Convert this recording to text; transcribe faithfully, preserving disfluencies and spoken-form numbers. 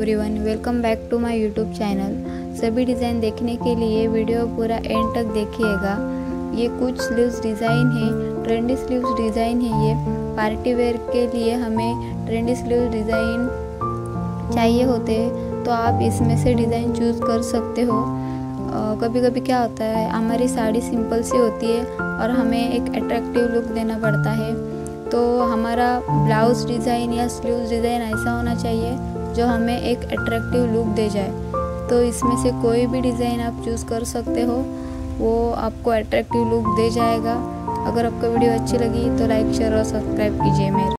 Everyone, welcome back to my YouTube channel. सभी design देखने के लिए वीडियो पूरा एंड तक देखिएगा। ये कुछ स्लीव्स डिज़ाइन है, ट्रेंडी स्लीव्स डिज़ाइन है। ये पार्टी वेयर के लिए हमें ट्रेंडी स्लीव्स डिज़ाइन चाहिए होते हैं, तो आप इसमें से डिज़ाइन चूज़ कर सकते हो। कभी कभी क्या होता है, हमारी साड़ी सिंपल सी होती है और हमें एक अट्रैक्टिव लुक देना पड़ता है, तो हमारा ब्लाउज़ डिज़ाइन या स्लीव्स डिज़ाइन ऐसा होना चाहिए जो हमें एक अट्रैक्टिव लुक दे जाए। तो इसमें से कोई भी डिज़ाइन आप चूज़ कर सकते हो, वो आपको अट्रैक्टिव लुक दे जाएगा। अगर आपको वीडियो अच्छी लगी तो लाइक, शेयर और सब्सक्राइब कीजिए मेरे।